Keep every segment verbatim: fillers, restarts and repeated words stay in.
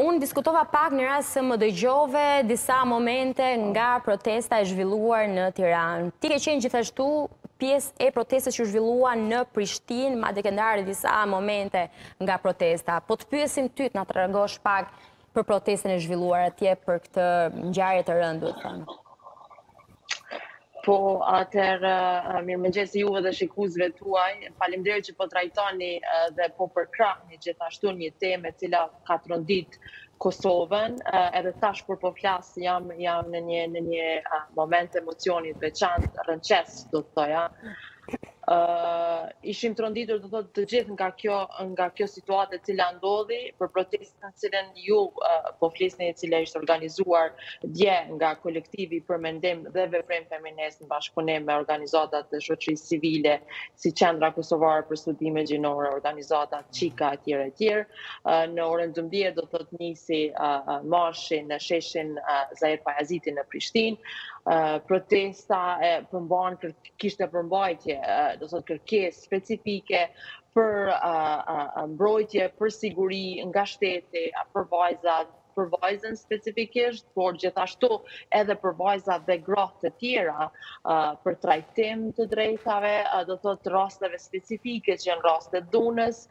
unë diskutova pak në rast se më dëgjove disa momente nga protesta e zhvilluar në Tiranë. Ti ke qenë gjithashtu pjesë e protestës që u zhvillua në Prishtinë, madje ke ndarë disa momente nga protesta. Po të pyesim ty të na tregosh pak për protestën e zhvilluar atje për këtë ngjarje të rëndë. Po, atëherë, mirëmëngjes juve dhe shikuesve tuaj. Faleminderit që po trajtoni dhe po përkrahni gjithashtu një temë e cila ka trondit Kosovën. Edhe tash kur po flas jam jam në një në një moment emocioni të veçantë, rënqes do të thoja. Uh, ishim tronditur do të thotë të gjithë nga kjo nga kjo situatë e cila ndodhi për protestën që ju uh, po flisni, e cila është organizuar dje nga kolektivi për mendim dhe veprim feminist në bashkëpunim me organizatat e shoqërisë civile si Qendra Kosovare për Studime Gjinore, organizatat Çika etj etj. Uh, në orën dymbëdhjetë do të thotë nisi uh, marshi në sheshin uh, Zair Pajazitin në Prishtinë. Uh, protesta e përmban kishte përmbajtje uh, do thotë kërkesë specifike për uh, uh, mbrojtje, për siguri nga shteti, uh, për vajzat, për vajzën specifikisht, por gjithashtu edhe për vajzat dhe gratë të tjera uh, për trajtim të drejtave, uh, do thotë rasteve specifike që janë raste dhunës,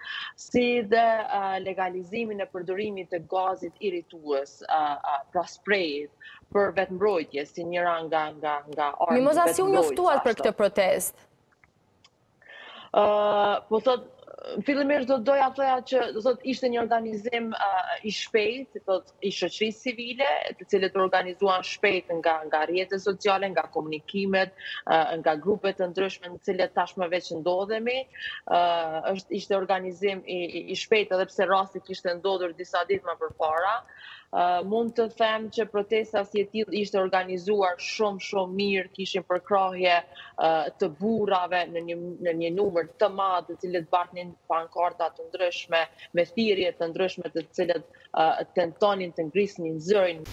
si dhe uh, legalizimin e përdorimit të gazit irritues, uh, uh, pra sprejit, për vetëmbrojtje, si njëra nga nga nga armë. Mimoza, si u njoftuat për këtë protestë? Uh, po thotë fillimisht do doja thoja që do thot ishte një organizim uh, i shpejtë, thot i shoqërisë civile, të cilët organizuan shpejt nga nga rrjetet sociale, nga komunikimet, uh, nga grupet të ndryshme në të cilat tashmë veç ndodhemi. Uh, është ishte organizim i i, i shpejtë edhe pse rasti kishte ndodhur disa ditë më përpara. Uh, mund të them që protesta si e tillë ishte organizuar shumë shumë mirë, kishin përkrahje uh, të burrave në një në një numër të madh, të cilët bartnin pankarta të ndryshme me thirrje të ndryshme, të cilët uh, tentonin të ngrisnin zërin.